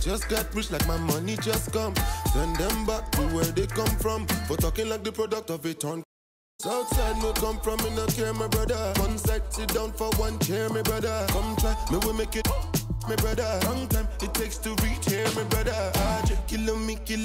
just got rich like my money just come. Send them back to where they come from, for talking like the product of a ton. Southside no come from, me no care, my brother. One side, sit down for one chair, my brother. Come try, me will make it, my brother. Long time it takes to reach here, my brother. I just kilometers.